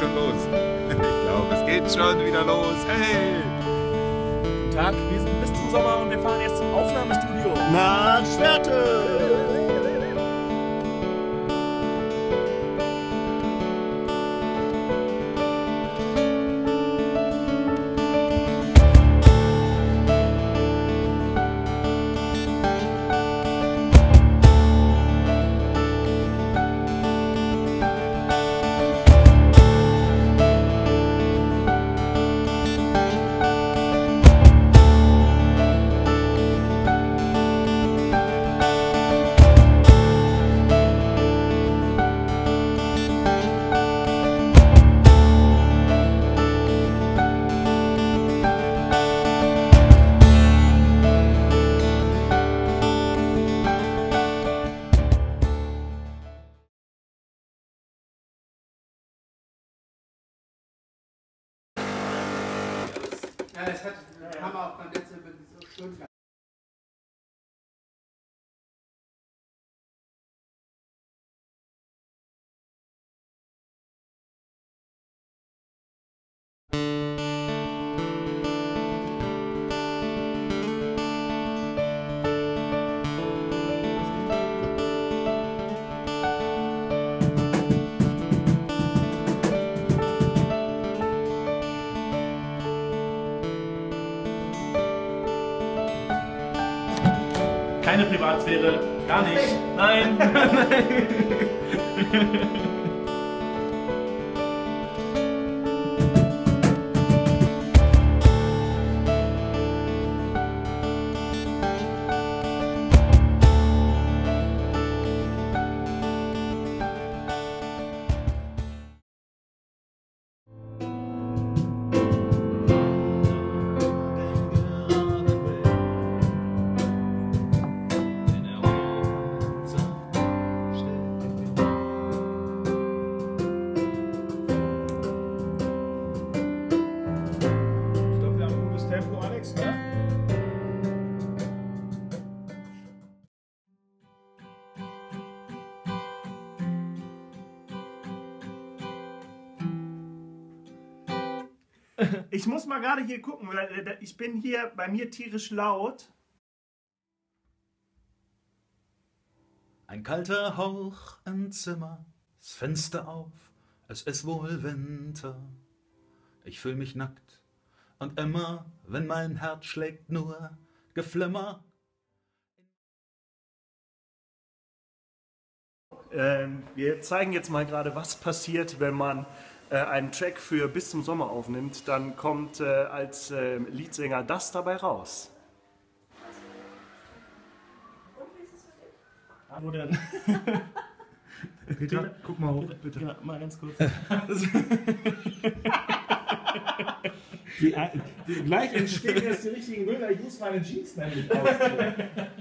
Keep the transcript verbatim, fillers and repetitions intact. schon los. Ich glaube, es geht schon wieder los. Hey! Guten Tag, wir sind bis zum Sommer und wir fahren jetzt zum Aufnahmestudio. Na, Schwerte! Ja, das hat, haben wir auch beim letzten Mal so schön gemacht. Keine Privatsphäre, gar nicht. Nein. Nein. Ich muss mal gerade hier gucken, weil ich bin hier bei mir tierisch laut. Ein kalter Hauch im Zimmer, das Fenster auf, es ist wohl Winter. Ich fühl mich nackt und immer, wenn mein Herz schlägt, nur Geflimmer. Ähm, wir zeigen jetzt mal gerade, was passiert, wenn man einen Track für Bis zum Sommer aufnimmt, dann kommt äh, als äh, Leadsänger das dabei raus. Und wie ist es für dich? Ah, wo denn? Peter, Peter, guck mal hoch, Peter, bitte. Ja, mal ganz kurz. die, die, gleich entstehen jetzt die richtigen Bilder. Ich muss meine Jeans damit ausziehen.